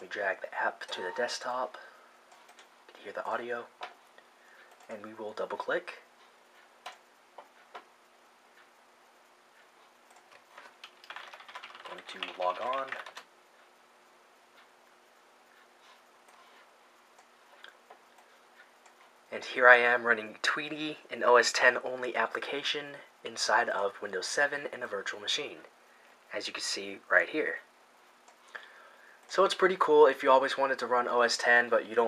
We drag the app to the desktop, you can hear the audio, and we will double click. I'm going to log on. And here I am running Tweety, an OS X only application inside of Windows 7 and a virtual machine, as you can see right here. So it's pretty cool if you always wanted to run OS X, but you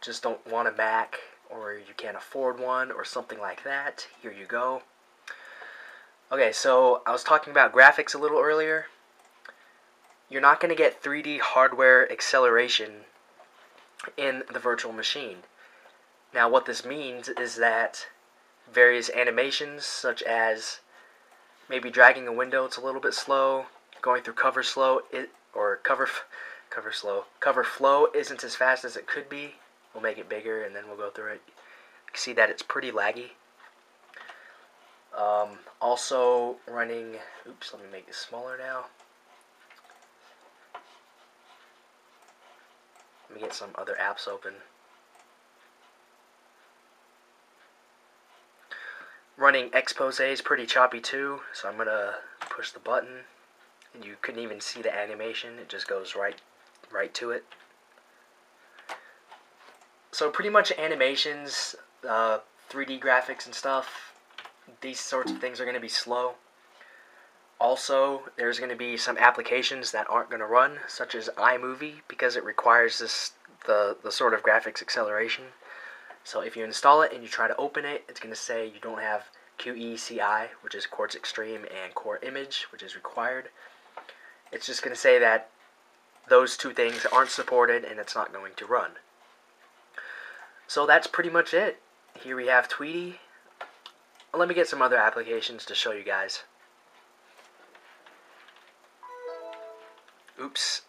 just don't want a Mac, or you can't afford one, or something like that. Here you go. Okay, so I was talking about graphics a little earlier. You're not going to get 3D hardware acceleration in the virtual machine. Now what this means is that various animations, such as maybe dragging a window, it's a little bit slow, going through cover flow isn't as fast as it could be. We'll make it bigger and then we'll go through it. You can see that it's pretty laggy. Also running, oops, let me make this smaller now. Let me get some other apps open. Running Exposé is pretty choppy too, so I'm gonna push the button, and you couldn't even see the animation; it just goes right to it. So pretty much animations, 3D graphics and stuff, these sorts of things are gonna be slow. Also, there's gonna be some applications that aren't gonna run, such as iMovie, because it requires the sort of graphics acceleration. So if you install it and you try to open it, it's going to say you don't have QECI, which is Quartz Extreme, and Core Image, which is required. It's just going to say that those two things aren't supported and it's not going to run. So that's pretty much it. Here we have Tweety. Let me get some other applications to show you guys. Oops.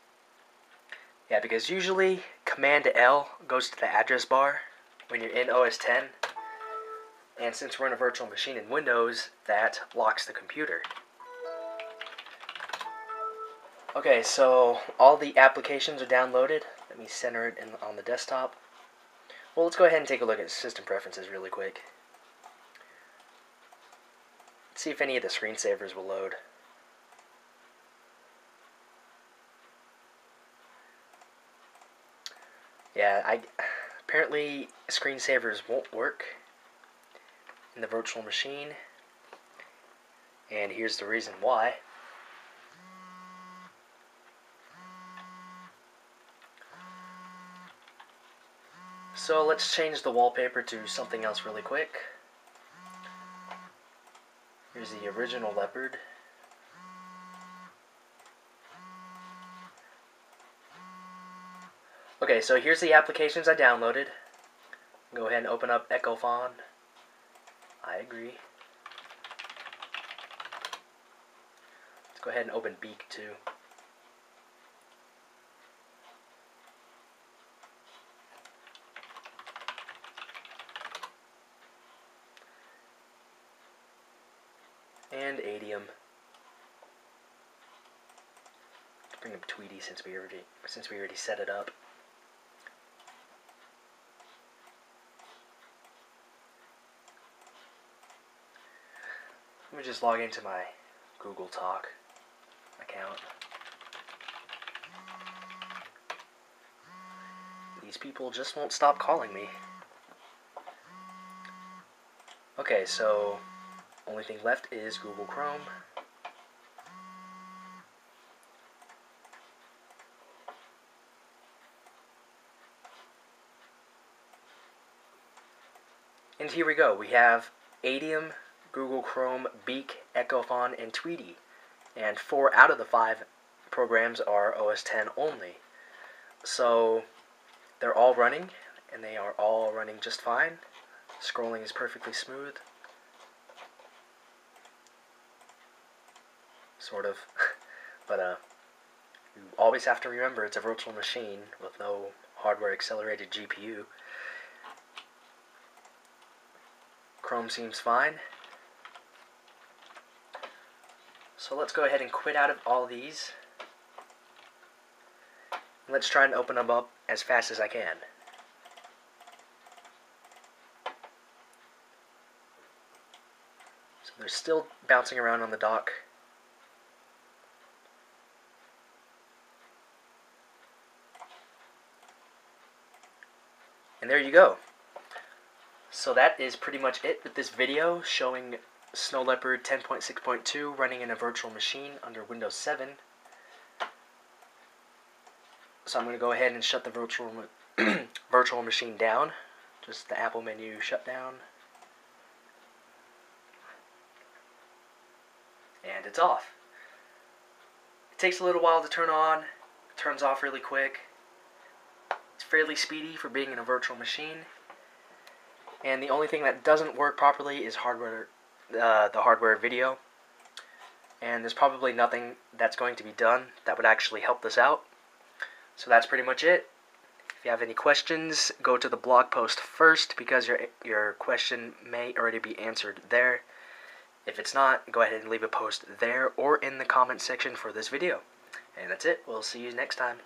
Yeah, because usually Command L goes to the address bar when you're in OS X, and since we're in a virtual machine in Windows, that locks the computer. Okay, so all the applications are downloaded. Let me center it on the desktop. Well, let's go ahead and take a look at system preferences really quick. Let's see if any of the screensavers will load. Yeah, Apparently, screensavers won't work in the virtual machine, and here's the reason why. So let's change the wallpaper to something else really quick. Here's the original Leopard. Okay, so here's the applications I downloaded. Go ahead and open up EchoFon. I agree. Let's go ahead and open Beak too. And Adium. Let's bring up Tweety since we already set it up. Let me just log into my Google Talk account. These people just won't stop calling me. Okay, so only thing left is Google Chrome. And here we go. We have Adium, Google Chrome, Beak, EchoFon, and Tweety. And 4 out of the 5 programs are OS X only. So they're all running, and they are all running just fine. Scrolling is perfectly smooth. Sort of. But you always have to remember it's a virtual machine with no hardware accelerated GPU. Chrome seems fine. So let's go ahead and quit out of all these. Let's try and open them up as fast as I can. So they're still bouncing around on the dock. And there you go. So that is pretty much it with this video showing Snow Leopard 10.6.2 running in a virtual machine under Windows 7. So I'm going to go ahead and shut the virtual machine down. Just the Apple menu shut down. And it's off. It takes a little while to turn on. It turns off really quick. It's fairly speedy for being in a virtual machine. And the only thing that doesn't work properly is hardware, the hardware video. And there's probably nothing that's going to be done that would actually help this out. So that's pretty much it. If you have any questions, go to the blog post first because your question may already be answered there. If it's not, go ahead and leave a post there or in the comment section for this video. And that's it. We'll see you next time.